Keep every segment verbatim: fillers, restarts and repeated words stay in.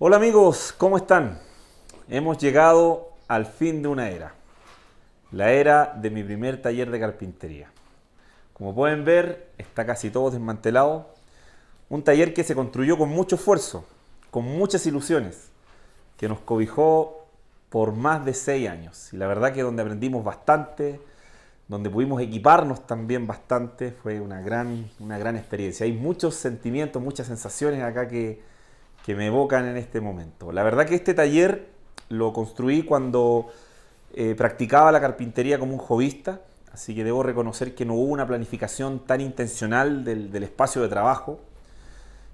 Hola amigos, ¿cómo están? Hemos llegado al fin de una era, la era de mi primer taller de carpintería. Como pueden ver, está casi todo desmantelado. Un taller que se construyó con mucho esfuerzo, con muchas ilusiones, que nos cobijó por más de seis años. Y la verdad que donde aprendimos bastante, donde pudimos equiparnos también bastante, fue una gran, una gran experiencia. Hay muchos sentimientos, muchas sensaciones acá que... que me evocan en este momento. La verdad que este taller lo construí cuando eh, practicaba la carpintería como un hobbyista, así que debo reconocer que no hubo una planificación tan intencional del, del espacio de trabajo,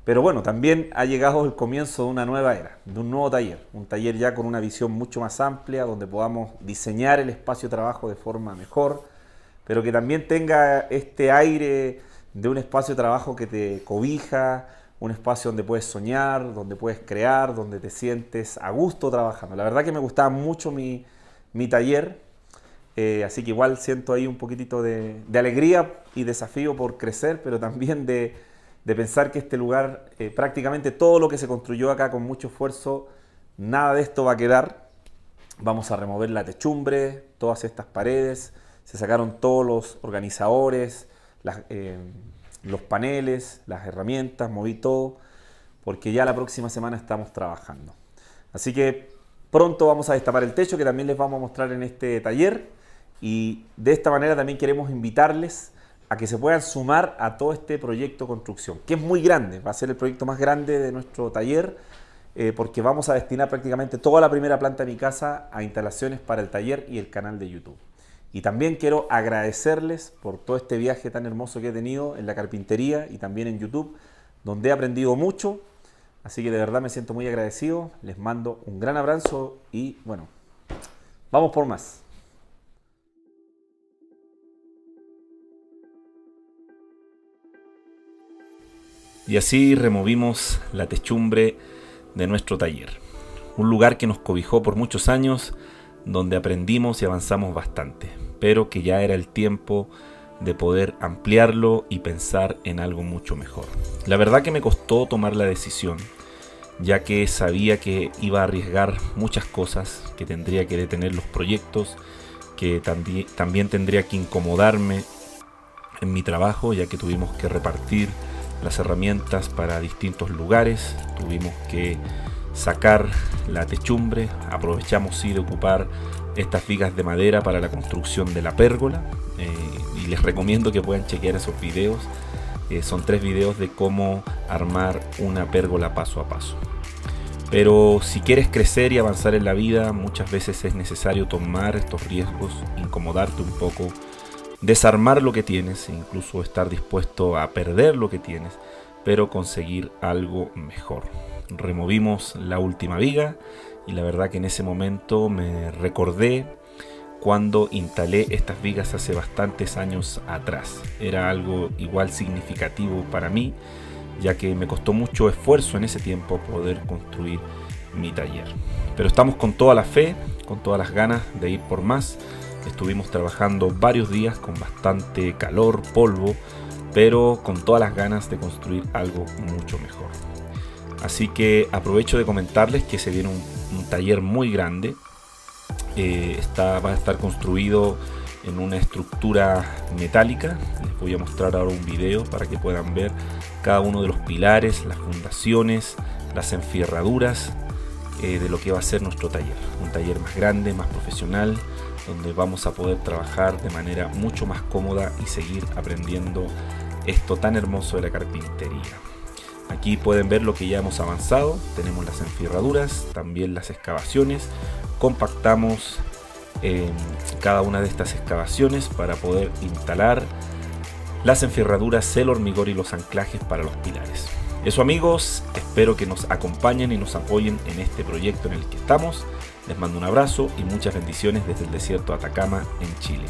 pero bueno, también ha llegado el comienzo de una nueva era, de un nuevo taller, un taller ya con una visión mucho más amplia, donde podamos diseñar el espacio de trabajo de forma mejor, pero que también tenga este aire de un espacio de trabajo que te cobija, un espacio donde puedes soñar, donde puedes crear, donde te sientes a gusto trabajando. La verdad que me gustaba mucho mi, mi taller, eh, así que igual siento ahí un poquitito de, de alegría y desafío por crecer, pero también de, de pensar que este lugar, eh, prácticamente todo lo que se construyó acá con mucho esfuerzo, nada de esto va a quedar. Vamos a remover la techumbre, todas estas paredes, se sacaron todos los organizadores, las... Eh, los paneles, las herramientas, moví todo, porque ya la próxima semana estamos trabajando. Así que pronto vamos a destapar el techo, que también les vamos a mostrar en este taller, y de esta manera también queremos invitarles a que se puedan sumar a todo este proyecto de construcción, que es muy grande, va a ser el proyecto más grande de nuestro taller, eh, porque vamos a destinar prácticamente toda la primera planta de mi casa a instalaciones para el taller y el canal de YouTube. Y también quiero agradecerles por todo este viaje tan hermoso que he tenido en la carpintería y también en YouTube, donde he aprendido mucho. Así que de verdad me siento muy agradecido. Les mando un gran abrazo y bueno, vamos por más. Y así removimos la techumbre de nuestro taller. Un lugar que nos cobijó por muchos años, donde aprendimos y avanzamos bastante, pero que ya era el tiempo de poder ampliarlo y pensar en algo mucho mejor. La verdad que me costó tomar la decisión, ya que sabía que iba a arriesgar muchas cosas, que tendría que detener los proyectos, que también, también tendría que incomodarme en mi trabajo, ya que tuvimos que repartir las herramientas para distintos lugares, tuvimos que sacar la techumbre, aprovechamos sí de ocupar estas vigas de madera para la construcción de la pérgola, eh, y les recomiendo que puedan chequear esos videos, eh, son tres videos de cómo armar una pérgola paso a paso. Pero si quieres crecer y avanzar en la vida, muchas veces es necesario tomar estos riesgos, incomodarte un poco, desarmar lo que tienes, incluso estar dispuesto a perder lo que tienes, pero conseguir algo mejor. Removimos la última viga y la verdad que en ese momento me recordé cuando instalé estas vigas hace bastantes años atrás. Era algo igual significativo para mí, ya que me costó mucho esfuerzo en ese tiempo poder construir mi taller. Pero estamos con toda la fe, con todas las ganas de ir por más. Estuvimos trabajando varios días con bastante calor, polvo, pero con todas las ganas de construir algo mucho mejor. Así que aprovecho de comentarles que se viene un, un taller muy grande. Eh, está, va a estar construido en una estructura metálica. Les voy a mostrar ahora un video para que puedan ver cada uno de los pilares, las fundaciones, las enfierraduras eh, de lo que va a ser nuestro taller. Un taller más grande, más profesional, donde vamos a poder trabajar de manera mucho más cómoda y seguir aprendiendo esto tan hermoso de la carpintería. Aquí pueden ver lo que ya hemos avanzado, tenemos las enfierraduras, también las excavaciones, compactamos eh, cada una de estas excavaciones para poder instalar las enfierraduras, el hormigón y los anclajes para los pilares. Eso amigos, espero que nos acompañen y nos apoyen en este proyecto en el que estamos. Les mando un abrazo y muchas bendiciones desde el desierto de Atacama en Chile.